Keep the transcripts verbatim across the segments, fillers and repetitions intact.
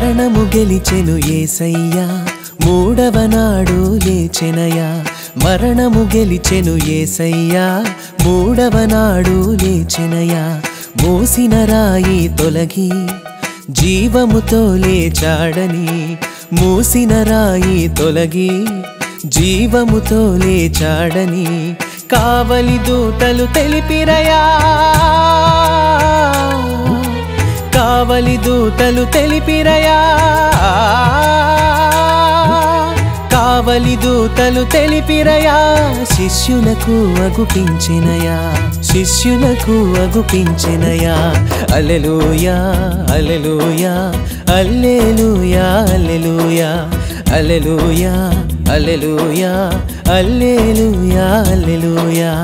మరణము గెలిచెను యేసయ్యా, మూడవ నాడు లేచెనయా. మరణము గెలిచెను యేసయ్యా, మూడవ నాడు లేచెనయా. మోసిన రాయి తొలగి జీవముతో లేచాడని, మోసిన రాయి తొలగి జీవముతో లేచాడని కావలి దూతలు తెలిపిరయా. కావలి దూతలు తెలిపిరయా. కావలి దూతలు తెలిపిరయా. శిష్యులకు అగుపించెనయా, శిష్యులకు అగుపించెనయా. హల్లెలూయా, హల్లెలూయా, హల్లెలూయా, హల్లెలూయా, హల్లెలూయా, హల్లెలూయా, హల్లెలూయా, హల్లెలూయా.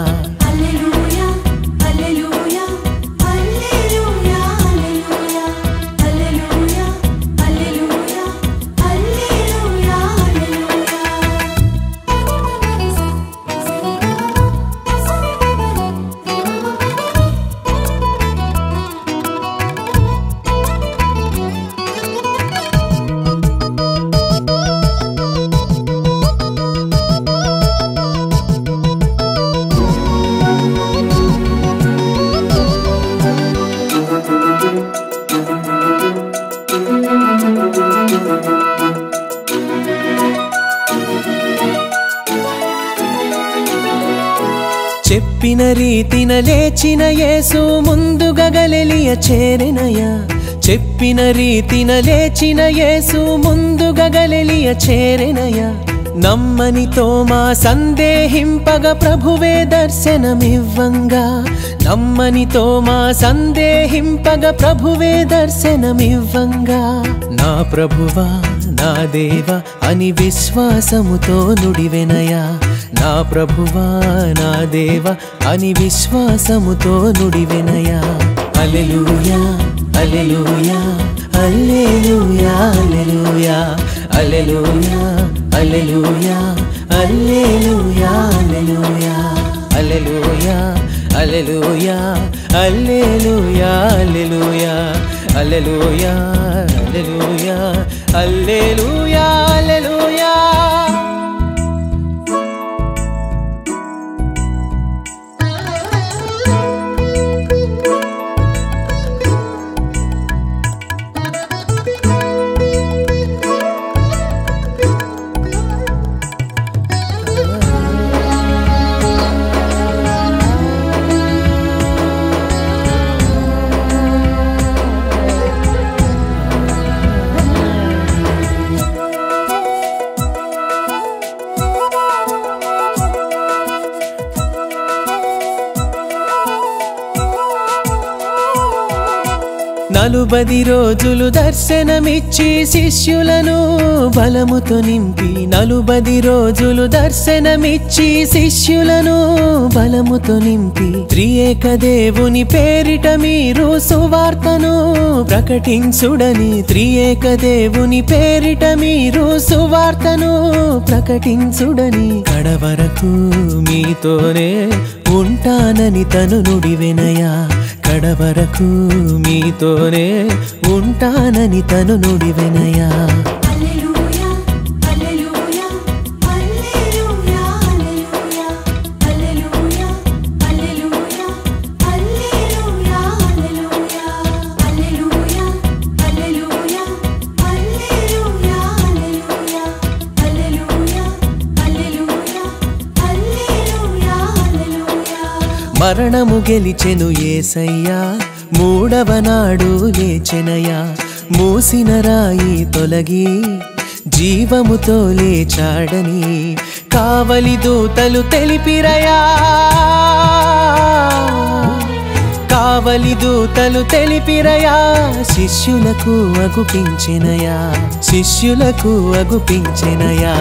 చెప్పిన రీతిన లేచిన యేసు ముందుగా గలిలియ చేరెనయా. చెప్పిన రీతిన లేచిన యేసు ముందుగా గలిలియ చేరెనయా. నమ్మని తోమా సందేహింపగ ప్రభువే దర్శనమివ్వంగా. నమ్మని తోమా సందేహింపగ ప్రభువే దర్శనమివ్వంగా. నా ప్రభువా, నా దేవా అని విశ్వాసముతో నుడివెనయా. నా ప్రభువా, నా దేవా అని విశ్వాసముతో నుడివెనయా. హల్లెలూయా, హల్లెలూయా, హల్లెలూయా, హల్లెలూయా, హల్లెలూయా, హల్లెలూయా, హల్లెలూయా, హల్లెలూయా, హల్లెలూయా, హల్లెలూయా, హల్లెలూయా, హల్లెలూయా, హల్లెలూయా, హల్లెలూయా, హల్లెలూయా, హల్లెలూయా. నలుబది రోజులు దర్శనమిచ్చి శిష్యులను బలముతో నింపి. నలుబది రోజులు దర్శనమిచ్చి శిష్యులను బలముతో నింపి త్రియేక దేవుని పేరిట మీరు సువార్తను ప్రకటించుడని, త్రియేక దేవుని పేరిట మీరు సువార్తను ప్రకటించుడని కడవరకు మీతోనే ఉంటానని తను నుడివెనయా. కడవరకు మీతోనే ఉంటానని తను నుడివెనయా. మరణము గెలిచెను యేసయ్యా, మూడవ నాడు లేచెనయా. మూసిన రాయి తొలగి జీవముతో లేచాడని కావలి దూతలు తెలిపిరయా. కావలి దూతలు తెలిపిరయా. శిష్యులకు అగుపించెనయా, శిష్యులకు అగుపించెనయా.